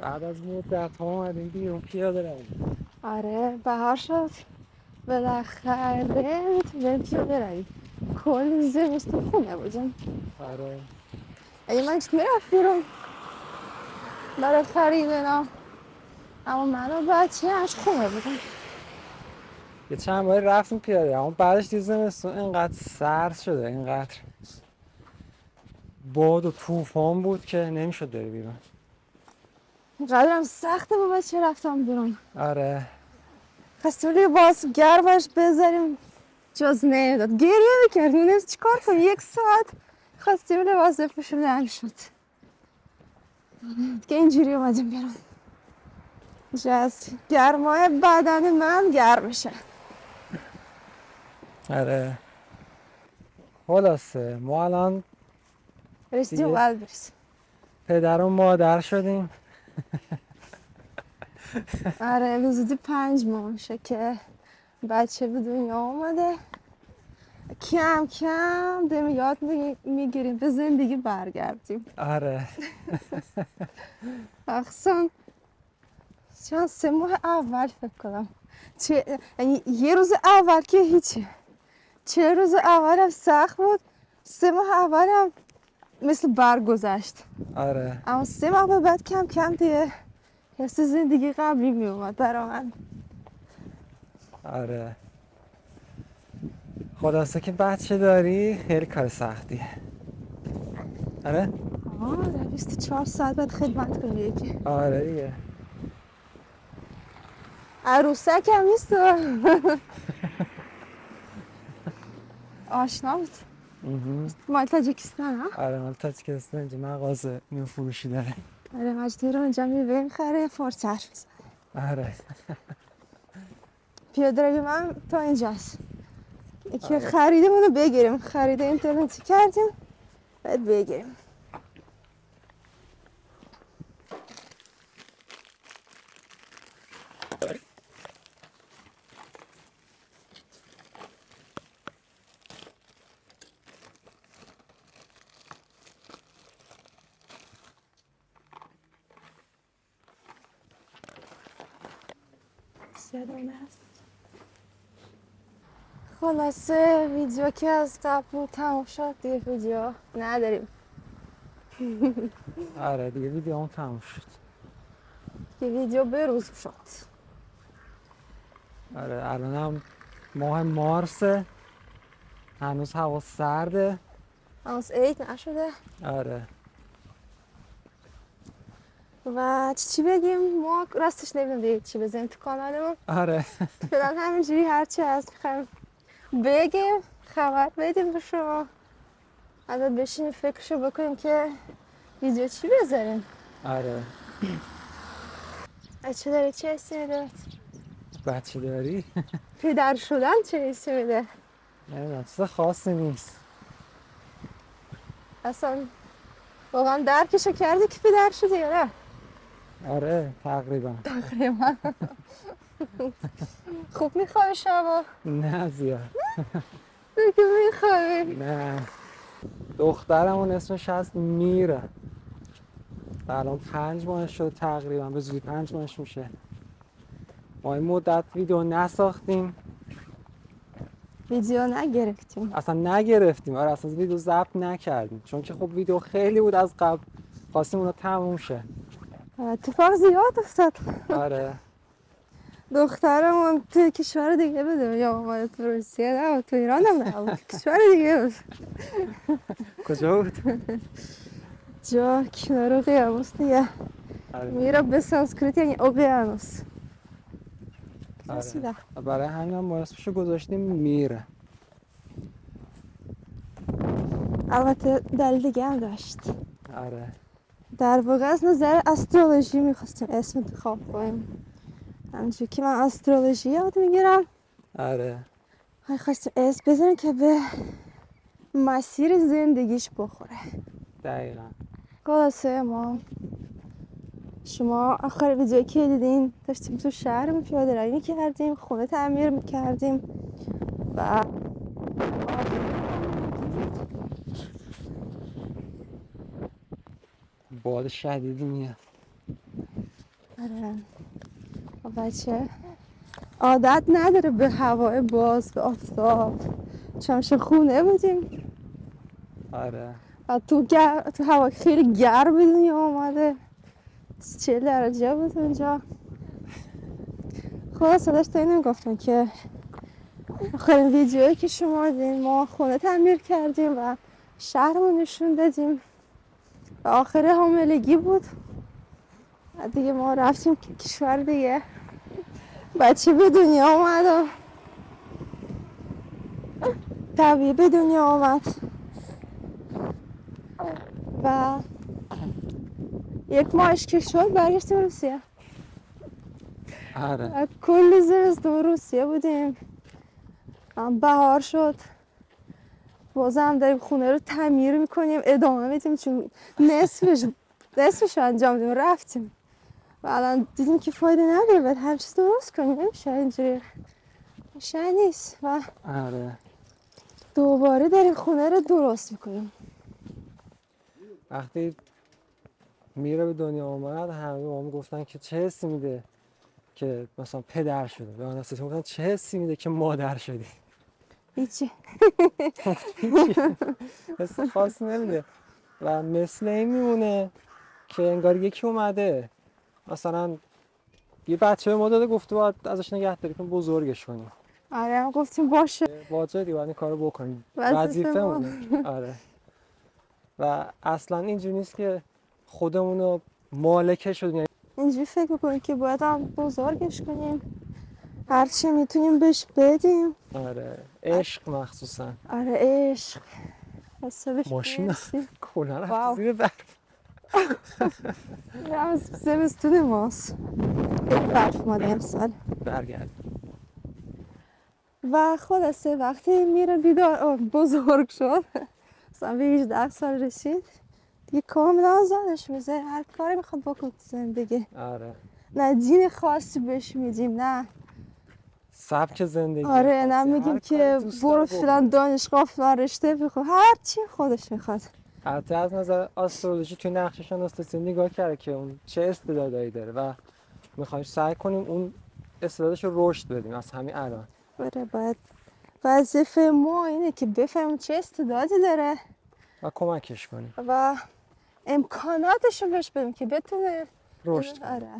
بعد از مدت ها اومدیم بیرون پیاده رویم. آره بهار شد بالاخره میتونیم پیاده رویم. کلی زمستون خونه بودیم. آره اگه من چی میرفت بیرون برای خرید اینا، اما من و بچه هش خونه بودم. یه چند باری رفتیم پیاده، اما بعدش دید زمستون اینقدر سرد شده، اینقدر باد و طوفان بود که نمیشد بری بیرون. قدرم سخته با بچه رفتم بیرون. آره خستولی باز گرمش بذاریم جز نمیداد، گریه میکرد، نمیدونست چیکار کنم. یک ساعت خستیم لباس بپوشیم شد که اینجوری اومدیم بیرون. جز گرمای بدن من گرم شد. آره خلاصه ما الان رسیدیم اول برسیم پدر و مادر شدیم. آره بزودی 5 ماه میشه که بچه به دنیا اومده. کم کم دمی یاد میگیریم به زندگی برگردیم. آره مخصوصا چند 3 ماه اول فکر کنم، یعنی یه روز اول که هیچی، 4 روز اول هم سخت بود، 3 ماه اول هم مثل برگذشت. آره اما 3 ماه بعد کم کم دیگه حس زندگی قبلی می اومد برا من. آره خلاصه که بچه داری خیلی کار سختیه. آره؟ آره 24 ساعت باید خدمت کنی یکی. آره دیگه عروسک هم نیست. آشنا بود. مال تاجیکستان ها؟ آره مال تاجیکستان، اینجا مغازه میوه فروشی داره. آره مجدی رو اینجا میوه میخره، فارسی حرف میزنه. آره پیاده روی من تا اینجاست که خریدمون رو بگیریم، خرید اینترنتی کردیم باید بگیریم. خلاصه ویدیو که از قبل تموم شد دیگه، ویدیو نداریم. آره دیگه ویدیو هم تموم شد دیگه، ویدیو به روز شد. آره الان هم ماه مارسه، هنوز هوا سرده، هنوز عید نشده. آره و چی بگیم ما راستش نمیدونم دیگه چی بزنیم تو کانالمون. آره فعلا همینجوری هرچی هست میخوایم بگیم، خبر بدیم به شما. الان بشینیم فکرشو بکنیم که ویدیو چی بذاریم. آره بچه داری چه حسی میده؟ بچه داری؟ پدر شدن چه حسی میده؟ نمیدونم، چیز خاصی نیست اصلا. واقعا درکشو کردی که پدر شدی یا نه؟ آره تقریبا. خوب میخوابی شما؟ نه زیاد. دیگه میخوابی؟ نه دخترمون اسمش هست میره، الان 5 ماهش شد تقریبا، به زودی 5 ماهش میشه. ما این مدت ویدیو نساختیم، ویدیو نگرفتیم، اصلا نگرفتیم. آره اصلا ویدیو ضبط نکردیم چون که خب ویدیو خیلی بود از قبل، خواستیم اونو تموم شه. اتفاق زیاد افتاد. آره دخترمون توی کشور دیگه بده یا اومده تو روسیه، نه تو ایران هم نه، کشور دیگه بود. کجا بود؟ جا کنار اقیانوس دیگه، میره به سانسکریت یعنی اقیانوس. برای همین هم اسمشو گذاشتیم میره. البته دلیل دیگه هم داشت. آره در واقع از نظر استرولوژی میخواستیم اسم انتخاب کنیم، همچون که من استرولوژی یاد میگیرم. آره خواستیم اسم بزنیم که به مسیر زندگیش بخوره. دقیقا خلاصه ما شما آخر ویدیویی که دیدین داشتیم تو شهر ما پیاده روی میکردیم، خونه تعمیر میکردیم و باد شدیدی میاد. بچه عادت نداره به هوای باز، به آفتاب. چمش خونه بودیم. آره. تو هوا خیلی گرم به دنیا آمده. 40 درجه بود اونجا. خلاص داشت اینو گفتم که آخرین ویدیویی که شما دیدین ما خونه تعمیر کردیم و شهرمون نشون دادیم و آخره حاملگی بود. دیگه ما رفتیم کشور دیگه. بچه به دنیا آمد و طبیعی به دنیا آمد و 1 ماهش که شد برگشتیم روسیه. آره. کل زمستون روسیه بودیم. بهار شد. بازم داریم خونه رو تعمیر میکنیم، ادامه میدیم چون نصفش انجام دیم رفتیم. و الان دیدیم که فایده نداره، باید هر چیز درست کنیم، نمیشه اینجوری، میشه نیست و آره. دوباره داریم خونه رو درست میکنیم. وقتی میره به دنیا اومد همه با هم گفتن که چه حسی میده که مثلا پدر شده، به آن اساس گفتن چه حسی میده که مادر شدی؟ هیچی. حس خاصی نمیده و مثل این میمونه که انگار یکی اومده مثلا یه بچه به ما داده گفته باید ازش نگهداری کنیم بزرگش کنیم. آره ما گفتیم باشه، واجبی باید این کار رو بکنیم، وظیفه‌مونه. آره و اصلا اینجوری نیست که خودمون رو مالکه شدیم، اینجوری فکر میکنیم که باید هم بزرگش کنیم، هرچی میتونیم بهش بدیم. آره عشق مخصوصا. آره عشق. ماشین کلا رفت زیر برف. از زمستون ماست برف ماده امسال برگرد و خلاصه وقتی میره بیدار بزرگ شد مثلا به 18 سال رسید دیگه کاملا آزادش میذاریم هر کاری میخواد بکنه تو زندگی. آره نه دین خاصی بهش میدیم نه سبک زندگی. آره نه میگیم که برو فلان دانشگاه فلان رشته بخون، هر چی خودش میخواد. حتی از نظر آسترولوژی توی نقشه شناسی نگاه کرده که اون چه استعدادایی داره و میخوایم سعی کنیم اون استعدادش رو رشد بدیم از همین الان. آره باید وظیفه ما اینه که بفهمیم چه استعدادی داره و کمکش کنیم و امکاناتش رو بهش بدیم که بتونه رشد کنه.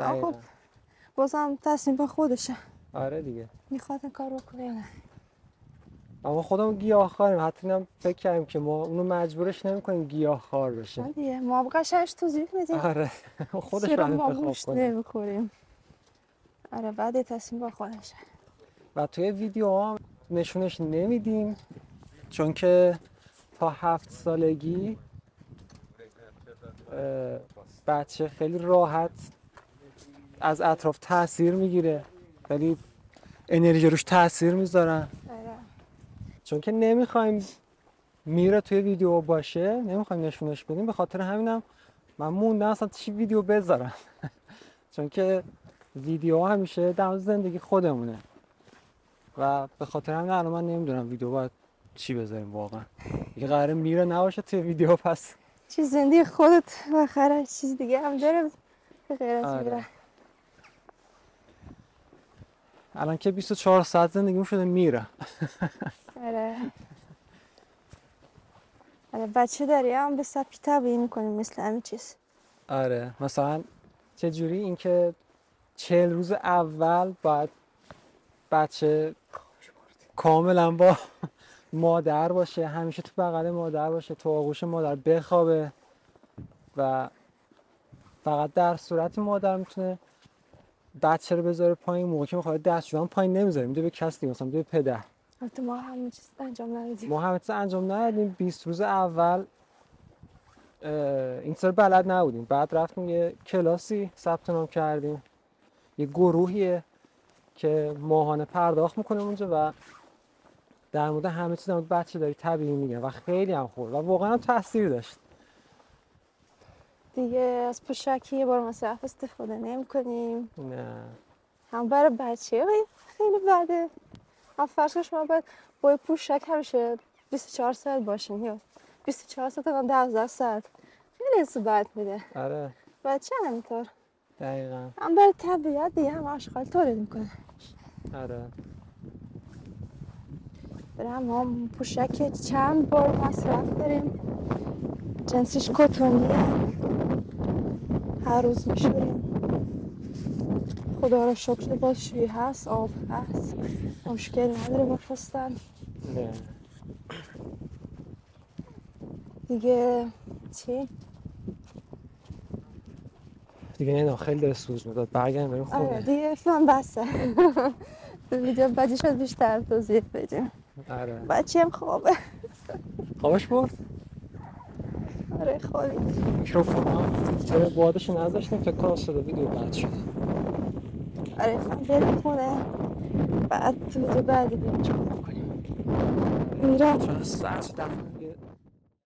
آره. خب بازم تصمیم به خودشه. آره دیگه. میخواد این کار رو کنه. اما خودمون گیاهخواریم، حتی هم فکر کردیم که ما اونو مجبورش نمی‌کنیم گیاهخوار بشه. آره ما قشنگش توضیح میدیم. آره خودش رو انتخاب کنه. آره بعد تصمیم با خودشه. و توی ویدیوها نشونش نمیدیم چون که تا 7 سالگی بچه خیلی راحت از اطراف تاثیر میگیره، ولی انرژی روش تاثیر میذارن. چون که نمیخوایم میره توی ویدیو باشه، نمیخوایم نشونش بدیم، به خاطر همینم من موندم اصلا چی ویدیو بذارم. چون که ویدیو همیشه در زندگی خودمونه و به خاطر همین الان من نمیدونم ویدیو باید چی بذاریم واقعا. اگه قراره میره نباشه توی ویدیو پس چی زندگی خودت بخره، چیز دیگه هم داره به غیر از میره. الان که 24 ساعت زندگیم شده میره. آره. آره بچه داریم به سبک طبیعی میکنیم مثل همین چیز. آره مثلا چجوری این که 40 روز اول باید بچه کاملا با مادر باشه، همیشه تو بغل مادر باشه، تو آغوش مادر بخوابه و فقط در صورت مادر میتونه بچه رو بذاره پایین. موقع که میخواد دست جوان پایین نمیذاره، میده به کسی مثلا میده به پدر. البته ما همین چیز انجام ندادیم. ما همین چیز انجام ندادیم. 20 روز اول این سر بلد نبودیم، بعد رفتیم یه کلاسی ثبت نام کردیم، یه گروهیه که ماهانه پرداخت میکنیم اونجا و در مورد همه چیز در مورد بچه داری طبیعی میگن و خیلی هم خوب و واقعا هم تاثیر داشت. دیگه از پوشاکی یه بار مصرف استفاده نمی‌کنیم. نه. هم برای بچه خیلی بده. هم فرض شما باید با پوشاک همیشه 24 ساعت باشین یا 24 ساعت تا 12 ساعت. خیلی سبات میده. آره. بچه همینطور. دقیقا هم برای طبیعت دیگه هم آشغال تولید میکنه. آره برای ما پوشک چند بار مصرف داریم، جنسش کتونیه، هر روز میشوریم. خدا رو شکر باز شویه هست، آب هست، مشکل نداره با پوستن دیگه. چی؟ دیگه نه خیلی داره سوز میداد، برگرم بریم خونه. آره دیگه فیلم بسته. ویدیو بعدی شد بیشتر توضیح بدیم. آره بچه هم خوابه. خوابش برد؟ آره خوابید. چرا بادش نذاشتیم فکر کنم صدا ویدیو بعد شد. آره فهم بریم خونه، بعد ویدیو بعدی بیریم چه کنم کنیم. میرم سرس دفعه